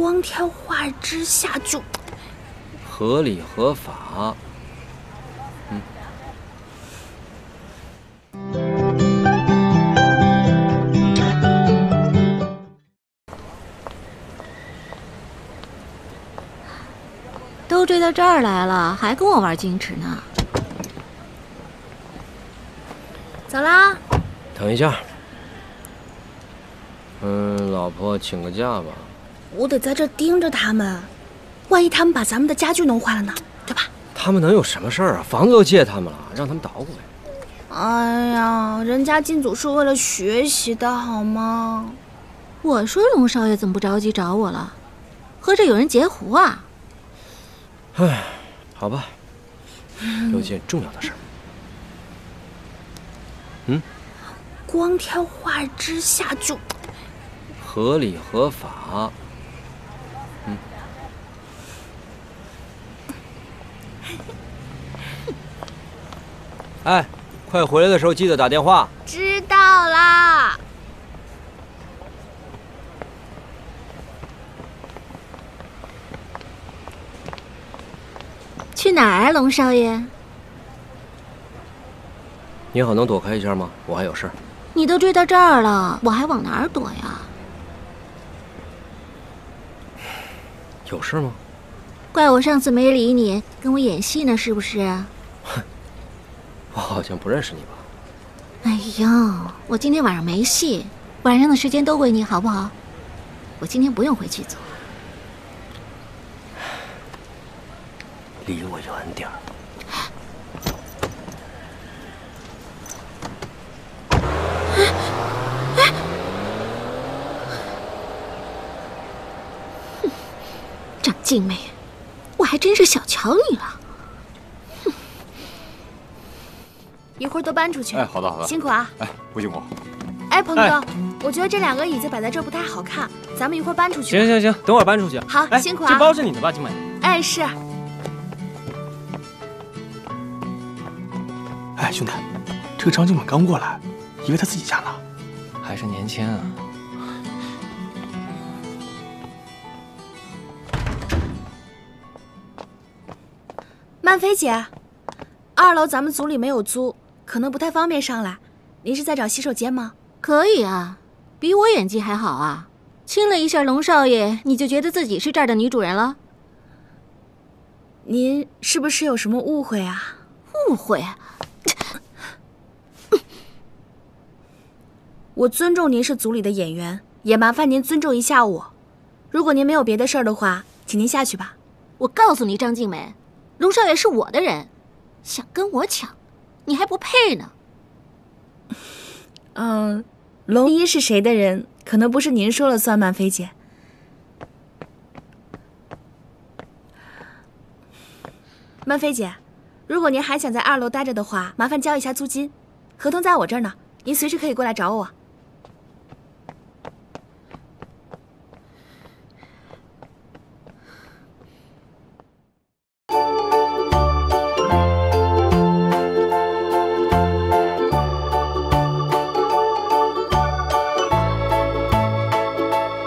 光天化日之下就合理合法。 都追到这儿来了，还跟我玩矜持呢？走啦。等一下。老婆，请个假吧。我得在这盯着他们，万一他们把咱们的家具弄坏了呢，对吧？他们能有什么事儿啊？房子都借他们了，让他们捣鼓呗。哎呀，人家进组是为了学习的好吗？我说龙少爷怎么不着急找我了？合着有人截胡啊？ 哎，好吧，有件重要的事儿。光天化日之下就合理合法。哎，快回来的时候记得打电话。知道啦。 去哪儿啊，龙少爷？你好，能躲开一下吗？我还有事儿。你都追到这儿了，我还往哪儿躲呀？有事吗？怪我上次没理你，跟我演戏呢，是不是？哼，我好像不认识你吧？哎呦，我今天晚上没戏，晚上的时间都归你，好不好？我今天不用回剧组。 离我远点儿！哼，长静妹，我还真是小瞧你了。哼，一会儿都搬出去。哎，好的好的，辛苦啊！哎，不辛苦。哎，鹏哥，我觉得这两个椅子摆在这儿不太好看，咱们一会儿搬出去。行行行，等会儿搬出去。好，辛苦啊！这包是你的吧，静妹？哎，是。 哎，兄弟，这个张静敏刚过来，以为她自己家呢，还是年轻啊。曼菲姐，二楼咱们组里没有租，可能不太方便上来。您是在找洗手间吗？可以啊，比我演技还好啊！亲了一下龙少爷，你就觉得自己是这儿的女主人了？您是不是有什么误会啊？误会？ 我尊重您是组里的演员，也麻烦您尊重一下我。如果您没有别的事儿的话，请您下去吧。我告诉你，张静梅，龙少爷是我的人，想跟我抢，你还不配呢。龙一是谁的人，可能不是您说了算，曼菲姐。曼菲姐，如果您还想在二楼待着的话，麻烦交一下租金，合同在我这儿呢，您随时可以过来找我。